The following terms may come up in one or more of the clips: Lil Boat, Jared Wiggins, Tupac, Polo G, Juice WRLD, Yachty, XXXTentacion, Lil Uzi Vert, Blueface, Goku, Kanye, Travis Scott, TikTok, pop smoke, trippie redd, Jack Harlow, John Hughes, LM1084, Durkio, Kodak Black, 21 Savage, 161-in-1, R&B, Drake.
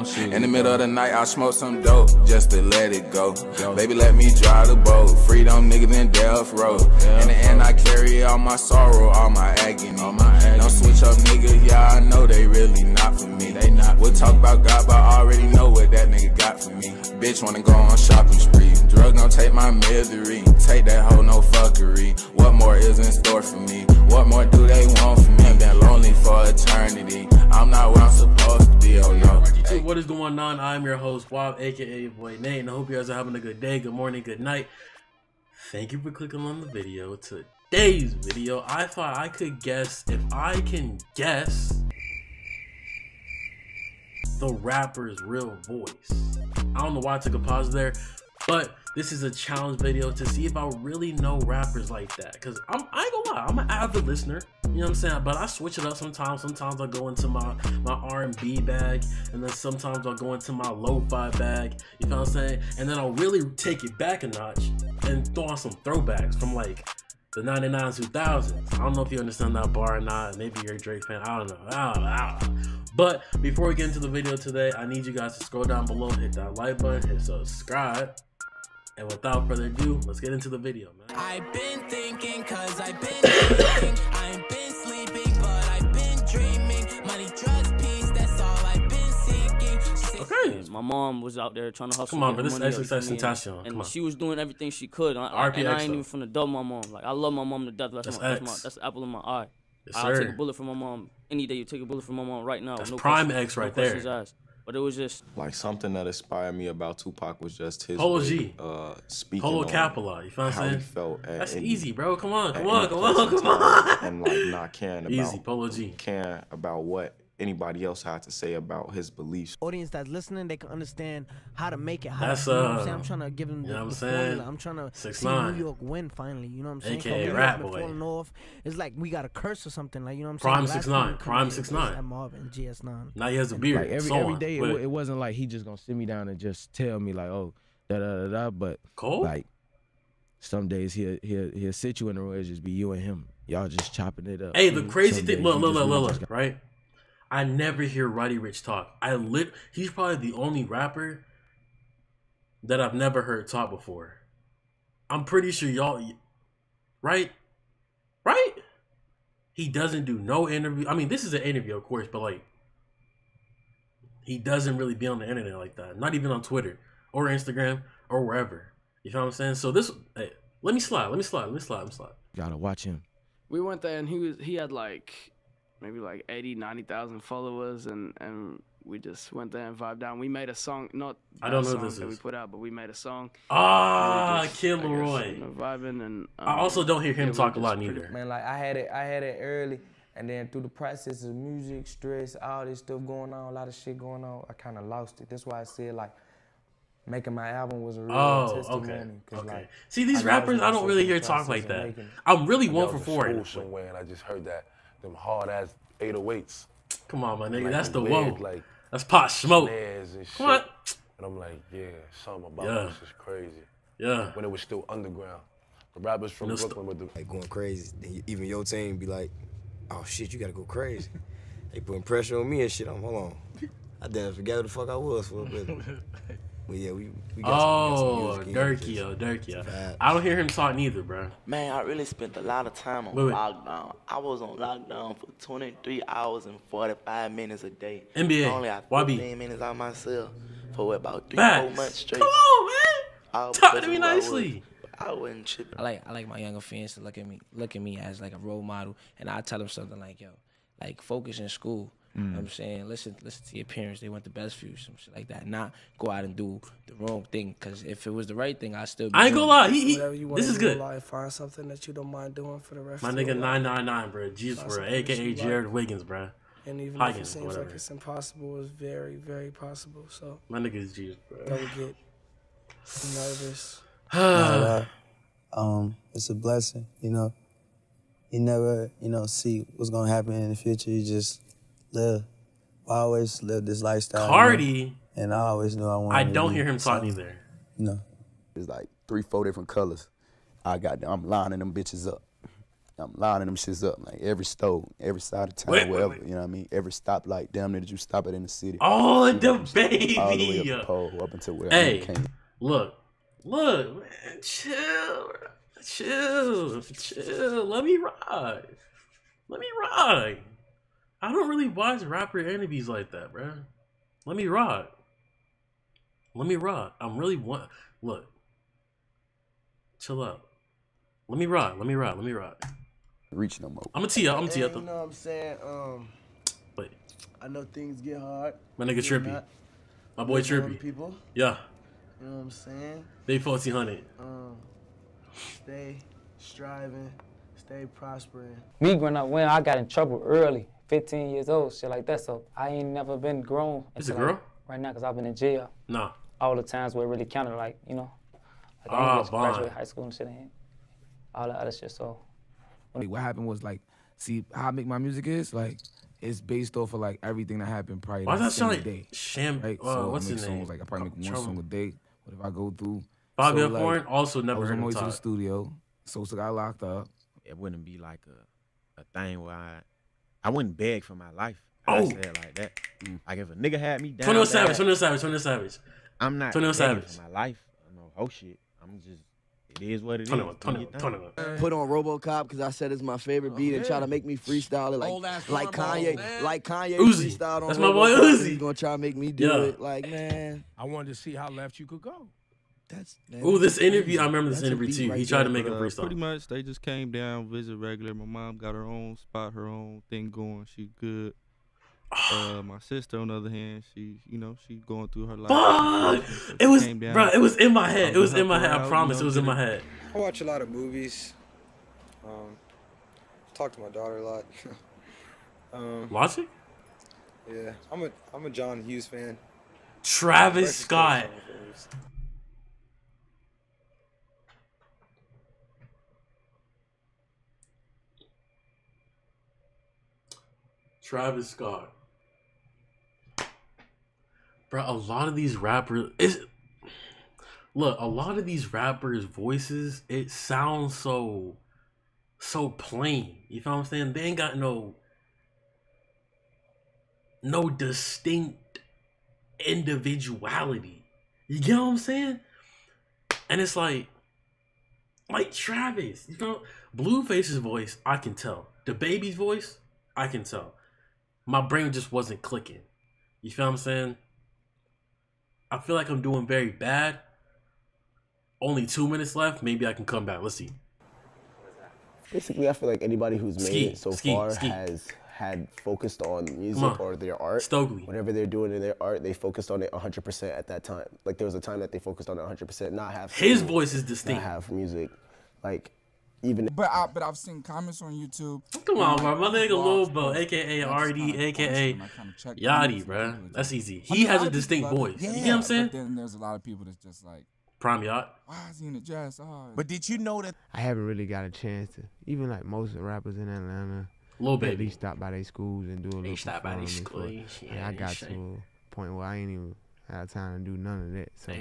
In the middle of the night, I smoke some dope just to let it go. Baby, let me drive the boat. Freedom niggas in death row. In the end, I carry all my sorrow, all my agony. Don't switch up, nigga. Yeah, I know they really not for me. We'll talk about God, but I already know what that nigga got for me. Bitch wanna go on shopping spree. Drugs don't take my misery. Take that hoe, no fuckery. What more is in store for me? What more do they want from me? I've been lonely for eternity. I'm not where I'm supposed to be, oh no. Hey, what is going on? I'm your host, Wob, aka your boy Nate, and I hope you guys are having a good day, good morning, good night. Thank you for clicking on the video. Today's video, I thought I could guess if I can guess the rapper's real voice. I don't know why I took a pause there, but this is a challenge video to see if I really know rappers like that. Because I ain't gonna lie, I'm an avid listener, you know what I'm saying? But I switch it up sometimes. Sometimes I'll go into my R&B bag, and then sometimes I'll go into my lo-fi bag, you know what I'm saying? And then I'll really take it back a notch and throw on some throwbacks from like the 99s, 2000s. I don't know if you understand that bar or not. Maybe you're a Drake fan, I don't know. I don't know. But before we get into the video today, I need you guys to scroll down below, hit that like button, hit subscribe. And without further ado, let's get into the video, man. I've been thinking, cause I've been thinking, I've been sleeping, but I've been dreaming. Money, drugs, peace, that's all I've been seeking. Okay. My mom was out there trying to hustle. Come on, but this is XXXTentacion. And she was doing everything she could. And I ain't even finna dub my mom. Like, I love my mom to death. That's the apple in my eye. Yes, I'll take a bullet from my mom. Any day you take a bullet from my mom right now. That's no prime question, X right no there. Asked. But it was just like something that inspired me about Tupac was just his Polo G. Speaking Polo Capilla, you feel what I'm saying? That's any, easy, bro. Come on. And like not caring about easy, Polo G. Caring about what anybody else had to say about his beliefs. Audience that's listening, they can understand how to make it. How that's to, you know what I'm saying? I'm trying to give them the, formula. I'm trying to 6ix9ine. See New York win finally. You know what I'm saying? AKA Rap Boy. Falling off. It's like we got a curse or something. Like, you know what I'm saying? Prime 6ix9ine. Marvin, GS9. Now he has a beard. Like every day, it wasn't like he just gonna sit me down and just tell me like, oh, da da da. But Cole? Like some days he'll sit you in the room. It'll just be you and him. Y'all just chopping it up. Hey, the crazy thing, look, right? I never hear Roddy Ricch talk. He's probably the only rapper that I've never heard talk before. I'm pretty sure y'all, right? He doesn't do no interview. I mean, this is an interview, of course, but like, he doesn't really be on the internet like that. Not even on Twitter or Instagram or wherever. You know what I'm saying? So this, hey, let me slide. Gotta watch him. We went there and he had like, maybe like 90,000 followers, and we just went there and vibed down. We made a song, not I don't know what this that is. We put out, but we made a song. Ah, Kid Leroy. You know, vibing, and I also don't hear him talk a lot neither. Man, like I had it early, and then through the process of music, stress, all this stuff going on, a lot of shit going on, I kind of lost it. That's why I said like making my album was a real testimony. Okay. Like, see, these rappers, I don't really hear talk like that. I'm really one for four. And I just heard that. Them hard ass 808s. Come on, my nigga, like, that's the one. Like, that's Pot Smoke. And come on. And I'm like, yeah, something about this is crazy. Yeah. When it was still underground, the rappers from Brooklyn were like going crazy. Even your team be like, oh shit, you gotta go crazy. They putting pressure on me and shit. I'm hold on. I damn forgot who the fuck I was for a bit. But yeah, we got Durkio. I don't hear him talk neither, bro. Man, I really spent a lot of time on lockdown. I was on lockdown for 23 hours and 45 minutes a day. NBA, only I 15 minutes out myself for about 3-4 months straight. Come on, man. Talk to me nicely. I wouldn't trip. I like my younger fans to look at me as like a role model, and I tell them something like, yo, like focus in school. You know what I'm saying, listen to your parents. They want the best for you, some shit like that. Not go out and do the wrong thing. Cause if it was the right thing, I still. Be I ain't gonna lie. This is good. Life, find something that you don't mind doing for the rest. My of nigga, 999, bro. Juice WRLD, aka Jared Wiggins, bro. And even Higgins, if it seems whatever. Like it's impossible, it's very, very possible. So my nigga's Juice, bro. Don't get nervous. It's a blessing, you know. You never, you know, see what's gonna happen in the future. You just. I always live this lifestyle. Cardi. You know, and I always knew I wanted to. I don't hear him talk either. No. It's like 3-4 different colors. I'm lining them bitches up. I'm lining them shits up, like every store, every side of town, wherever, you know what I mean? Every stoplight, damn near that you stop it in the city. Oh, you know DaBaby. All the way up the pole, up until wherever you came. Look, man, chill. Let me ride. I don't really watch rapper interviews like that, bro. Let me ride. Look, chill out. Let me ride. Reach no more. I'm gonna tee up. You know what I'm saying? Wait. I know things get hard. My nigga Trippie. My boy Trippie. People. Yeah. You know what I'm saying? They 1400. Stay striving, stay prospering. Me growing up when I got in trouble early, 15 years old, shit like that. So I ain't never been grown. It's a girl? Right now, cause I've been in jail. Nah. All the times where it really counted, like, you know. Like I just graduated high school and shit ain't. All that other shit, so. What happened was, like, see, how I make my music is, like, it's based off of, like, everything that happened prior to that single day. Right? So what's his name? Like, I probably make one song a day, whatever I go through. Bobby Horn also never heard him talk. I was on my way to the studio, so I got locked up. It wouldn't be, like, a thing where I wouldn't beg for my life. I said it like that. Like, if a nigga had me down. 21 Savage. I'm not begging for my life. I know whole shit. I'm just. It is what it is. Put on RoboCop because I said it's my favorite beat and try to make me freestyle it like Kanye Uzi. Freestyle on that's my boy Uzi. He's gonna try to make me do it. Like, man, I wanted to see how left you could go. Ooh, this interview. I remember this interview too. He tried to make a freestyle. Pretty much, they just came down, visit regular. My mom got her own spot, her own thing going. She's good. My sister, on the other hand, she's going through her life. Fuck! It was, bro. It was in my head. I promise, it was in my head. I watch a lot of movies. Talk to my daughter a lot. Watching? Yeah, I'm a John Hughes fan. Travis Scott. Travis Scott. Bro, a lot of these rappers voices, it sounds so plain. You know what I'm saying? They ain't got no distinct individuality. You get what I'm saying? And it's like Travis, you know, Blueface's voice, I can tell. DaBaby's voice, I can tell. My brain just wasn't clicking. You feel what I'm saying? I feel like I'm doing very bad. Only 2 minutes left. Maybe I can come back. Let's see. Basically, I feel like anybody who's made it so far has had focused on music or their art. Whatever they're doing in their art, they focused on it 100% at that time. Like, there was a time that they focused on it 100%. Not have his voice is distinct. Not have music. Like, even I've seen comments on YouTube. Come on, bro. My nigga Lil Boat, aka RD, aka Yachty, bro. That's easy. He has a distinct voice. Yeah. You know what I'm saying? But then there's a lot of people that's just like Prime Yacht. Why is he in a jazz? But did you know that I haven't really got a chance to, even like most of the rappers in Atlanta, at least stop by their schools and do a little Yeah, I got to a point where I ain't even had time to do none of that. So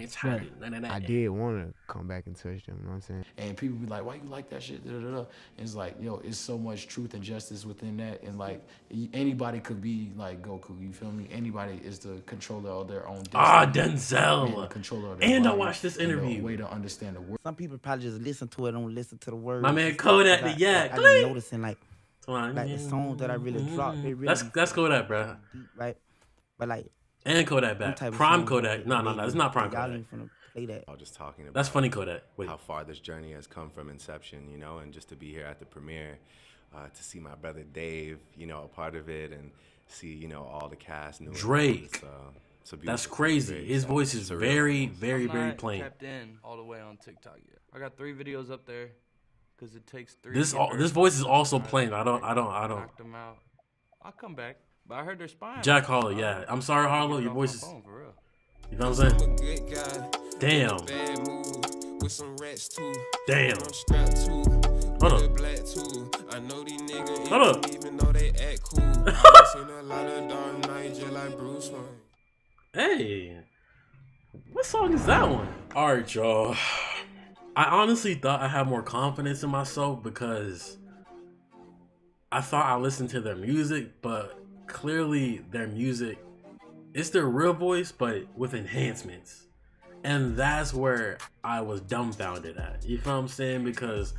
I did want to come back and touch them, you know what I'm saying? And people be like, why you like that shit? And it's like, yo, it's so much truth and justice within that. And like, anybody could be like Goku, you feel me? Anybody is the controller of their own destiny. Ah, Denzel. And controller of their body. I watched this interview. Way to understand the word. Some people probably just listen to it, don't listen to the words. My man Kodak, the Yak. I've been noticing like the songs that I really dropped. Really that's Kodak, bro. Right? But like, and Kodak back. Prime Kodak. No, it's not Prime Kodak. I was just talking about that's funny Kodak. How far this journey has come from inception, you know, and just to be here at the premiere, to see my brother Dave, you know, a part of it, and see, you know, all the cast. Drake. That's crazy. His voice is very, very, very plain. I'm not tapped in all the way on TikTok yet. I got 3 videos up there because it takes 3. This voice is also plain. I don't. Knocked him out. I'll come back. But I heard they're spying. Jack Harlow, yeah. I'm sorry, Harlow. Your voice is. You know what I'm saying? Damn. Damn. Hold up. Hold up. Hey. What song is that one? Alright, y'all. I honestly thought I had more confidence in myself because I thought I listened to their music, but clearly their music, it's their real voice, but with enhancements. And that's where I was dumbfounded at. You feel what I'm saying? Because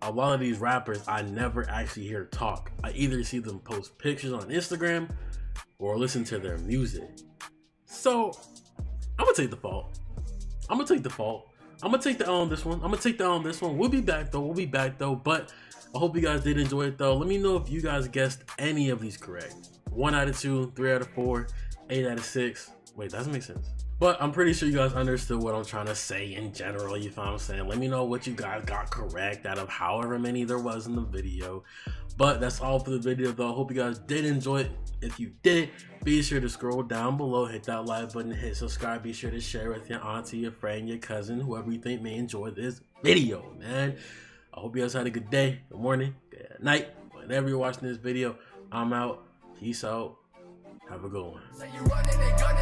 a lot of these rappers, I never actually hear talk. I either see them post pictures on Instagram or listen to their music. So I'm gonna take the fault. I'm gonna take the fault. I'm gonna take the L on this one. I'm gonna take the L on this one. We'll be back though. We'll be back though. But I hope you guys did enjoy it though. Let me know if you guys guessed any of these correct. 1 out of 2, 3 out of 4, 8 out of 6. Wait, that doesn't make sense. But I'm pretty sure you guys understood what I'm trying to say in general, you feel what I'm saying? Let me know what you guys got correct out of however many there was in the video. But that's all for the video though. I hope you guys did enjoy it. If you did, be sure to scroll down below, hit that like button, hit subscribe. Be sure to share with your auntie, your friend, your cousin, whoever you think may enjoy this video, man. I hope you guys had a good day, good morning, good night. Whenever you're watching this video, I'm out. Peace out. Have a good one.